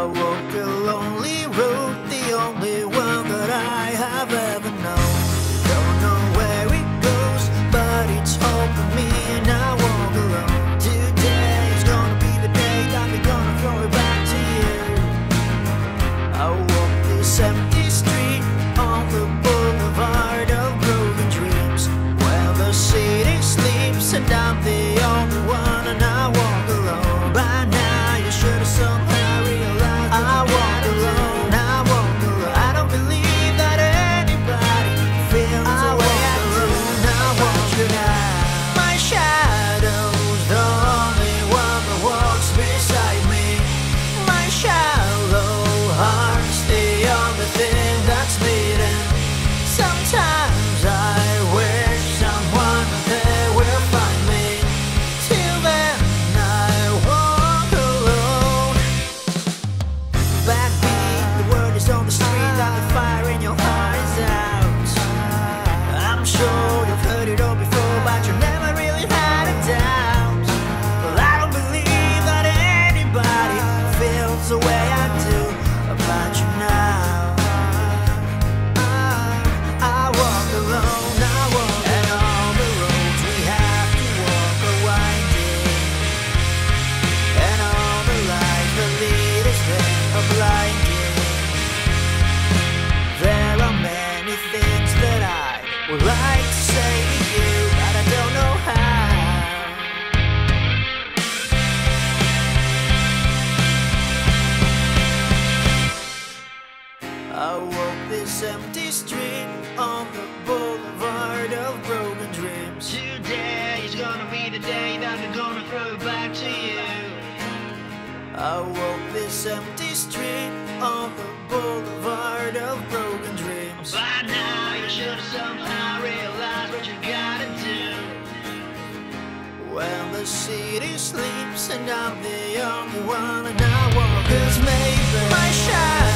I walk a lonely road, the only one that I have ever known. Don't know where it goes, but it's all for me, and I walk alone. Today's gonna be the day that we're gonna throw it back to you. I walk this empty street on the Boulevard of Broken Dreams, where the city sleeps and I'm the only one, and I walk alone. By now you should have somehow would like to say to you, but I don't know how. I walk this empty street on the Boulevard of Broken Dreams. Today is gonna be the day that I'm gonna throw it back to you. I walk this empty street on the Boulevard of Broken Dreams. By now you should have somehow the city sleeps and I'm the only one, and I walk as maybe my shadow.